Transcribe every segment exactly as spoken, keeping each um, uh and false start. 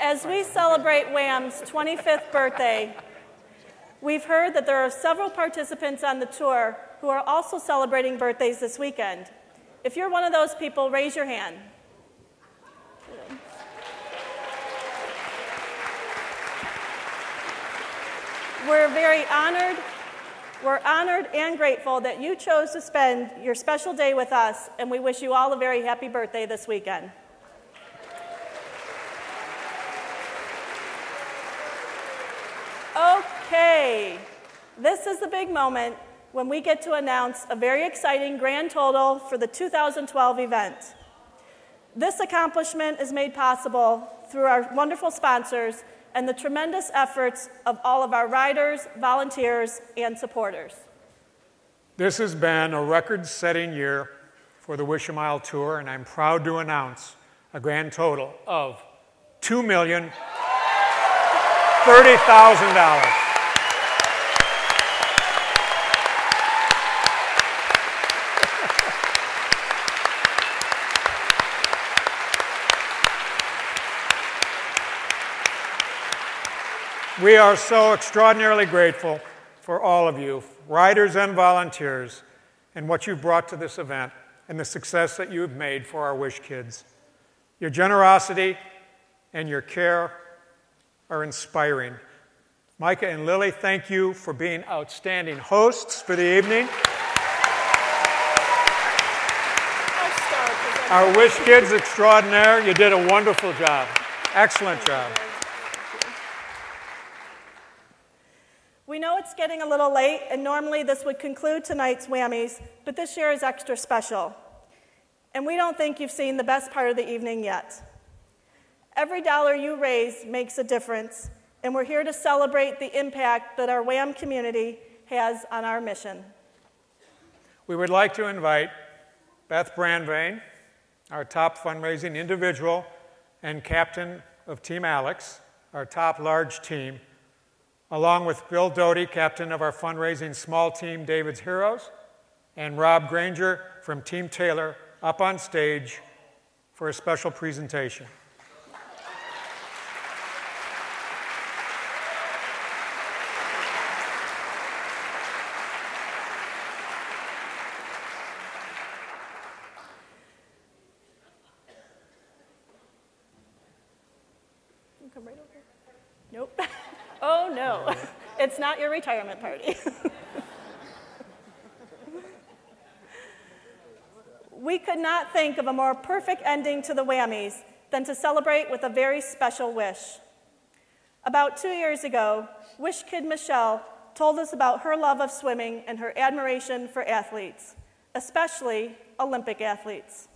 As we celebrate WAMmys' twenty-fifth birthday, we've heard that there are several participants on the tour who are also celebrating birthdays this weekend. If you're one of those people, raise your hand. We're very honored, we're honored and grateful that you chose to spend your special day with us, and we wish you all a very happy birthday this weekend. Okay, this is the big moment when we get to announce a very exciting grand total for the two thousand twelve event. This accomplishment is made possible through our wonderful sponsors and the tremendous efforts of all of our riders, volunteers, and supporters. This has been a record-setting year for the Wish-A-Mile Tour, and I'm proud to announce a grand total of two million dollars. thirty thousand dollars. We are so extraordinarily grateful for all of you, riders and volunteers, and what you've brought to this event and the success that you've made for our Wish Kids. Your generosity and your care are inspiring. Micah and Lily, thank you for being outstanding hosts for the evening. Our Wish Kids extraordinaire, you did a wonderful job. Excellent job. We know it's getting a little late, and normally this would conclude tonight's WAMmys, but this year is extra special. And we don't think you've seen the best part of the evening yet. Every dollar you raise makes a difference, and we're here to celebrate the impact that our WAM community has on our mission. We would like to invite Beth Brandvain, our top fundraising individual and captain of Team Alex, our top large team, along with Bill Doty, captain of our fundraising small team, David's Heroes, and Rob Granger from Team Taylor, up on stage for a special presentation. It's not your retirement party. We could not think of a more perfect ending to the WAMmys than to celebrate with a very special wish. About two years ago, Wish Kid Michelle told us about her love of swimming and her admiration for athletes, especially Olympic athletes.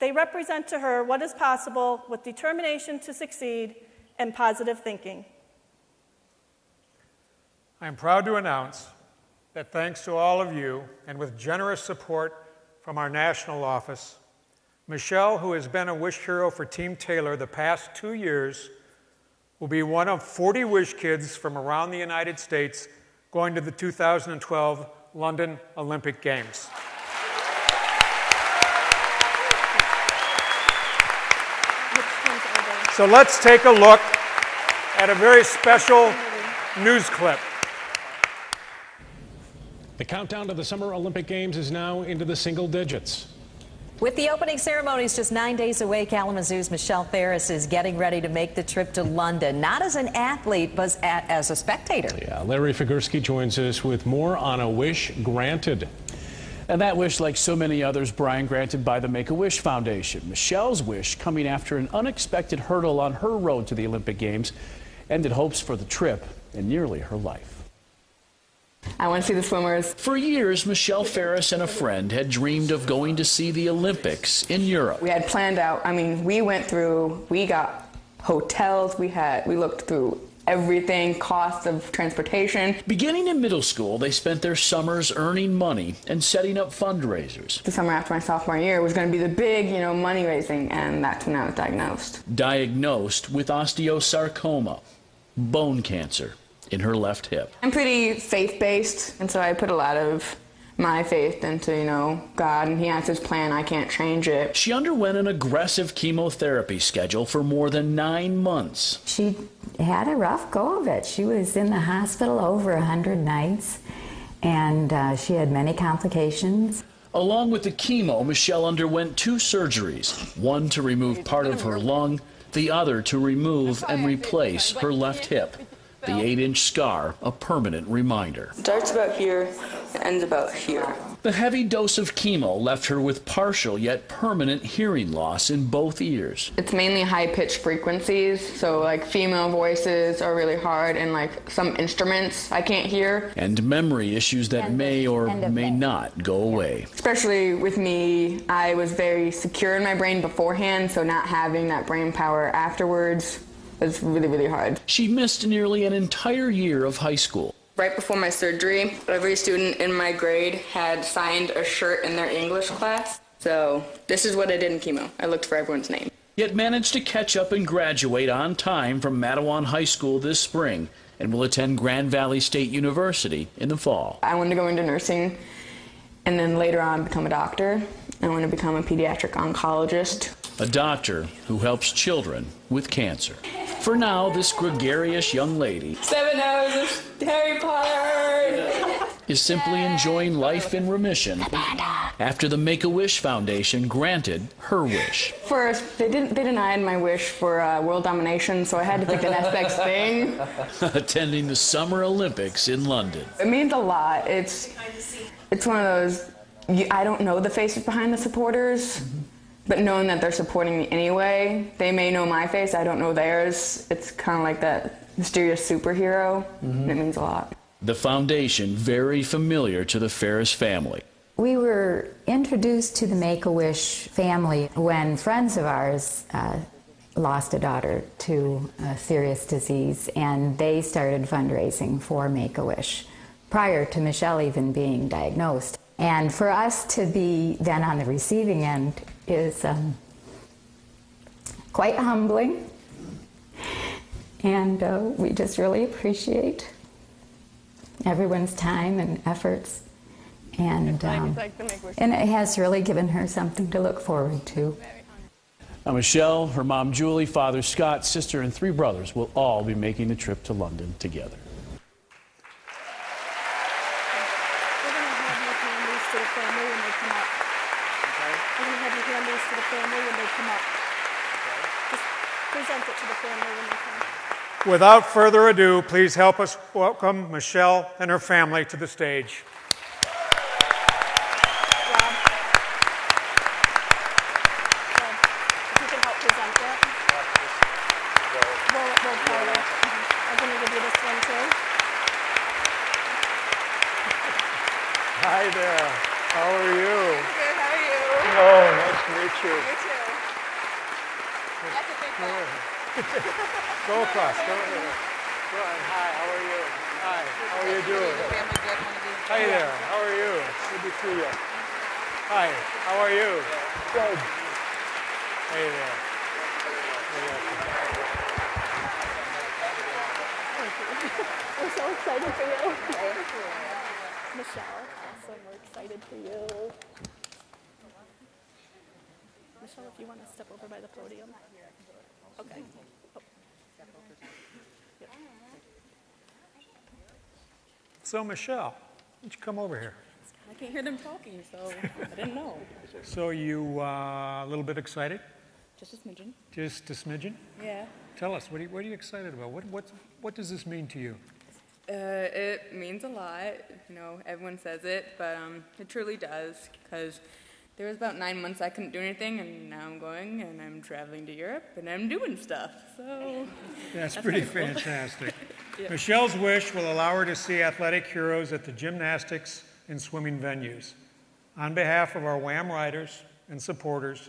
They represent to her what is possible with determination to succeed and positive thinking. I'm proud to announce that thanks to all of you and with generous support from our national office, Michelle, who has been a Wish Hero for Team Taylor the past two years, will be one of forty Wish Kids from around the United States going to the two thousand twelve London Olympic Games. So let's take a look at a very special news clip. The countdown to the Summer Olympic Games is now into the single digits. With the opening ceremonies just nine days away, Kalamazoo's Michelle Ferris is getting ready to make the trip to London, not as an athlete, but as a spectator. Yeah, Larry Figurski joins us with more on A Wish Granted. And that wish, like so many others, Brian, granted by the Make-A-Wish Foundation. Michelle's wish, coming after an unexpected hurdle on her road to the Olympic Games, ended hopes for the trip and nearly her life. I want to see the swimmers. For years, Michelle Ferris and a friend had dreamed of going to see the Olympics in Europe. We had planned out. I mean, we went through, we got hotels, we had, we looked through everything, cost of transportation. Beginning in middle school, they spent their summers earning money and setting up fundraisers. The summer after my sophomore year was going to be the big, you know, money raising, and that's when I was diagnosed. Diagnosed with osteosarcoma, bone cancer in her left hip. I'm pretty faith-based, and so I put a lot of my faith into, you know, God, and He has His plan. I can't change it. She underwent an aggressive chemotherapy schedule for more than nine months. She had a rough go of it. She was in the hospital over a hundred nights, and uh, she had many complications. Along with the chemo, Michelle underwent two surgeries, one to remove part of her lung, the other to remove and replace her left hip. The eight-inch scar, a permanent reminder. It starts about here, it ends about here. The heavy dose of chemo left her with partial yet permanent hearing loss in both ears. It's mainly high-pitched frequencies, so like female voices are really hard, and like some instruments I can't hear. And memory issues that may or may not go away. Especially with me, I was very secure in my brain beforehand, so not having that brain power afterwards, it's really, really hard. She missed nearly an entire year of high school. Right before my surgery, every student in my grade had signed a shirt in their English class. So this is what I did in chemo. I looked for everyone's name. Yet managed to catch up and graduate on time from Mattawan High School this spring and will attend Grand Valley State University in the fall. I wanted to go into nursing and then later on become a doctor. I want to become a pediatric oncologist. A doctor who helps children with cancer. For now, this gregarious young lady Seven hours of Harry Potter. is simply enjoying life in remission after the Make-A-Wish Foundation granted her wish. First, they, didn't, they denied my wish for uh, world domination, so I had to pick the next best thing. Attending the Summer Olympics in London. It means a lot. It's, it's one of those, you, I don't know the faces behind the supporters. Mm-hmm. But knowing that they're supporting me anyway, they may know my face, I don't know theirs. It's kind of like that mysterious superhero, mm-hmm. and it means a lot. The foundation, very familiar to the Ferris family. We were introduced to the Make-A-Wish family when friends of ours uh, lost a daughter to a serious disease, and they started fundraising for Make-A-Wish prior to Michelle even being diagnosed. And for us to be then on the receiving end is um, quite humbling, and uh, we just really appreciate everyone's time and efforts, and, um, and it has really given her something to look forward to. Now Michelle, her mom Julie, father Scott, sister, and three brothers will all be making the trip to London together. Without further ado, please help us welcome Michelle and her family to the stage. So, Michelle, why don't you come over here? I can't hear them talking, so I didn't know. So you uh, a little bit excited? Just a smidgen. Just a smidgen? Yeah. Tell us, what are you, what are you excited about? What, what, what does this mean to you? Uh, it means a lot. You know, everyone says it, but um, it truly does, because there was about nine months I couldn't do anything, and now I'm going, and I'm traveling to Europe, and I'm doing stuff, so... That's, that's pretty cool. Fantastic. Yeah. Michelle's wish will allow her to see athletic heroes at the gymnastics and swimming venues. On behalf of our WAM riders and supporters,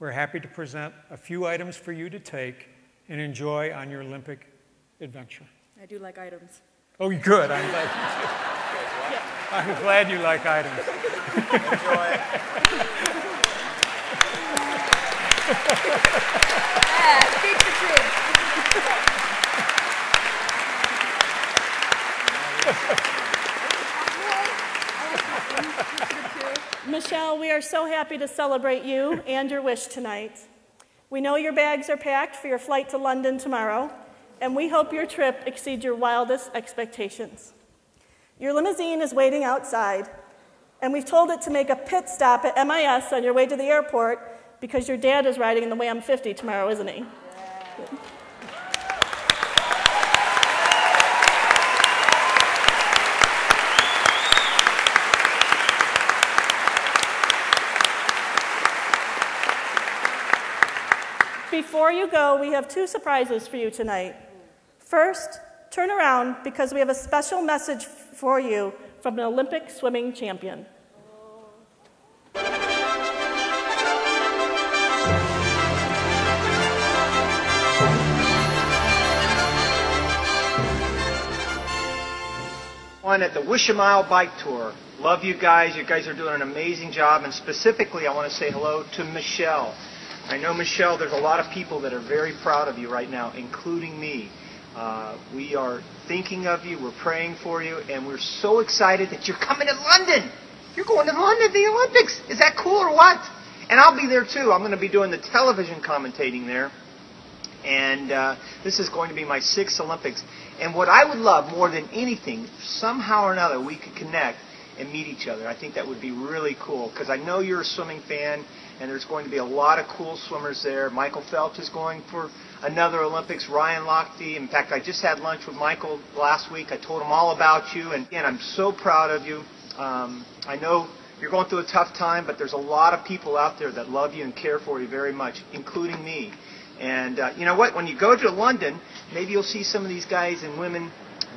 we're happy to present a few items for you to take and enjoy on your Olympic adventure. I do like items. Oh, good. I'm glad you do. Yeah. I'm glad you like items. Enjoy. Yeah, Michelle, we are so happy to celebrate you and your wish tonight. We know your bags are packed for your flight to London tomorrow, and we hope your trip exceeds your wildest expectations. Your limousine is waiting outside, and we've told it to make a pit stop at M I S on your way to the airport because your dad is riding in the Wham fifty tomorrow, isn't he? Yeah. Before you go, we have two surprises for you tonight. First, turn around because we have a special message for you from an Olympic swimming champion. On at the Wish-A-Mile bike tour. Love you guys. You guys are doing an amazing job, and specifically I want to say hello to Michelle. I know, Michelle, there's a lot of people that are very proud of you right now, including me. Uh, we are thinking of you, we're praying for you, and we're so excited that you're coming to London. You're going to London, the Olympics. Is that cool or what? And I'll be there, too. I'm going to be doing the television commentating there. And uh, this is going to be my sixth Olympics. And what I would love more than anything, somehow or another, we could connect and meet each other. I think that would be really cool, because I know you're a swimming fan, and there's going to be a lot of cool swimmers there. Michael Phelps is going for another Olympics. Ryan Lochte. In fact, I just had lunch with Michael last week. I told him all about you, and, and I'm so proud of you. Um, I know you're going through a tough time, but there's a lot of people out there that love you and care for you very much, including me. And uh, you know what? When you go to London, maybe you'll see some of these guys and women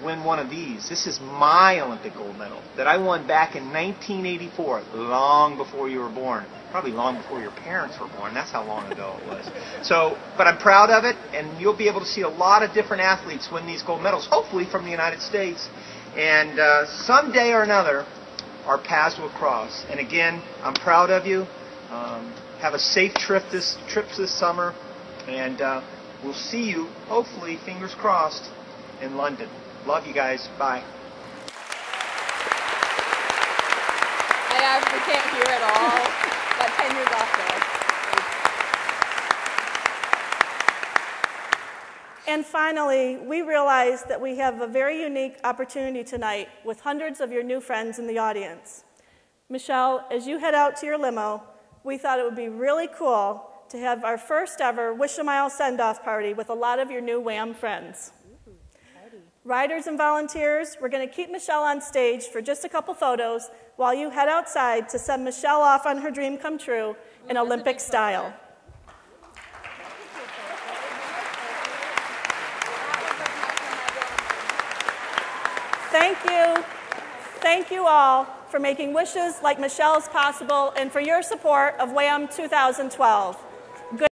win one of these. This is my Olympic gold medal that I won back in nineteen eighty-four, long before you were born. Probably long before your parents were born. That's how long ago it was. So, but I'm proud of it, and you'll be able to see a lot of different athletes win these gold medals, hopefully from the United States. And uh, someday or another, our paths will cross. And again, I'm proud of you. Um, have a safe trip this trips this summer, and uh, we'll see you, hopefully, fingers crossed, in London. Love you guys. Bye. I actually can't hear at all. About ten years off though. And finally, we realize that we have a very unique opportunity tonight with hundreds of your new friends in the audience. Michelle, as you head out to your limo, we thought it would be really cool to have our first ever Wish-A-Mile send-off party with a lot of your new Wham friends. Riders and volunteers, we're going to keep Michelle on stage for just a couple photos while you head outside to send Michelle off on her dream come true in Olympic style. Thank you. Thank you all for making wishes like Michelle's possible and for your support of WAM twenty twelve.